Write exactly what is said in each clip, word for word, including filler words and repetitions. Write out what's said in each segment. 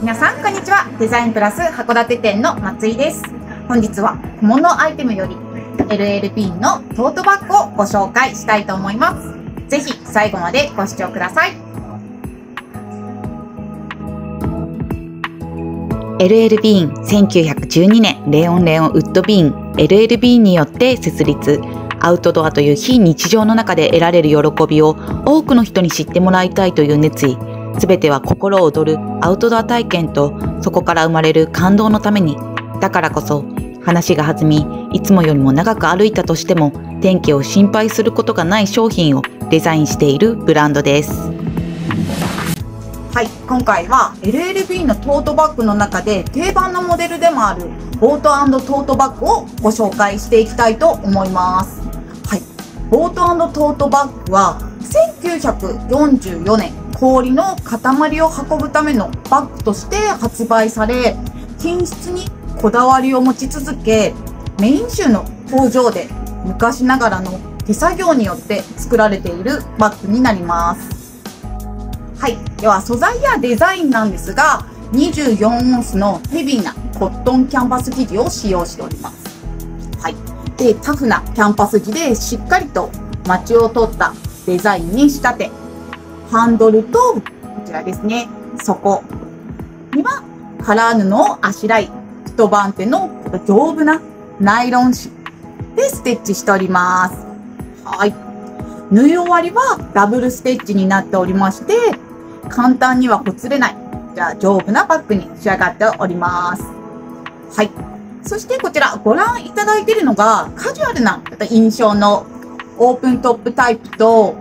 皆さんこんにちは。デザインプラス函館店の松井です。本日は小物アイテムより エルエルビーン のトートバッグをご紹介したいと思います。ぜひ最後までご視聴ください。 エルエルビーン せんきゅうひゃくじゅうにねんレオンレオンウッドビーン エルエルビーン によって設立。アウトドアという非日常の中で得られる喜びを多くの人に知ってもらいたいという熱意。すべては心躍るアウトドア体験とそこから生まれる感動のために。だからこそ話が弾み、いつもよりも長く歩いたとしても天気を心配することがない商品をデザインしているブランドです。はい、今回は エルエルビーン のトートバッグの中で定番のモデルでもあるボート&トートバッグをご紹介していきたいと思います。はい、ボート&トートバッグはせんきゅうひゃくよんじゅうよねん氷の塊を運ぶためのバッグとして発売され、品質にこだわりを持ち続け、メイン州の工場で昔ながらの手作業によって作られているバッグになります。はい。では素材やデザインなんですが、にじゅうよんオンスのヘビーなコットンキャンバス生地を使用しております。はい。で、タフなキャンパス着でしっかりと街を取ったデザインに仕立て、ハンドルと、こちらですね、底にはカラー布をあしらい、一番手の丈夫なナイロン紙でステッチしております。はい。縫い終わりはダブルステッチになっておりまして、簡単にはほつれない、じゃあ丈夫なバッグに仕上がっております。はい。そしてこちらご覧いただいているのがカジュアルな印象のオープントップタイプと、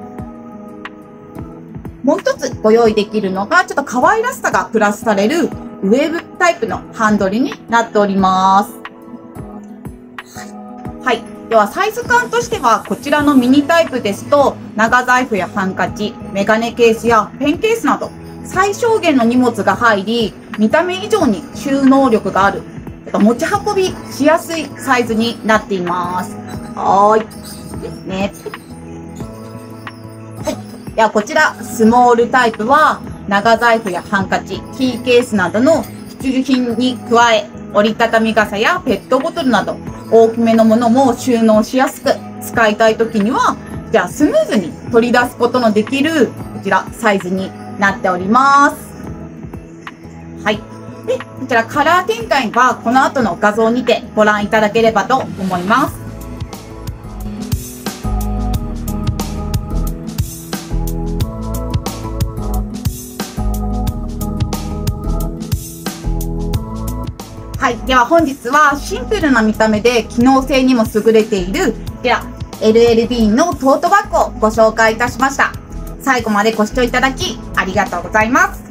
もう一つご用意できるのが、ちょっと可愛らしさがプラスされるウェーブタイプのハンドルになっております。はい。では、サイズ感としては、こちらのミニタイプですと、長財布やハンカチ、メガネケースやペンケースなど、最小限の荷物が入り、見た目以上に収納力がある、持ち運びしやすいサイズになっています。はーい。ですね。ではこちら、スモールタイプは、長財布やハンカチ、キーケースなどの必需品に加え、折りたたみ傘やペットボトルなど、大きめのものも収納しやすく、使いたい時には、じゃあスムーズに取り出すことのできる、こちら、サイズになっております。はい。で、こちらカラー展開は、この後の画像にてご覧いただければと思います。はい。では本日はシンプルな見た目で機能性にも優れている、では エルエルビーン のトートバッグをご紹介いたしました。最後までご視聴いただきありがとうございます。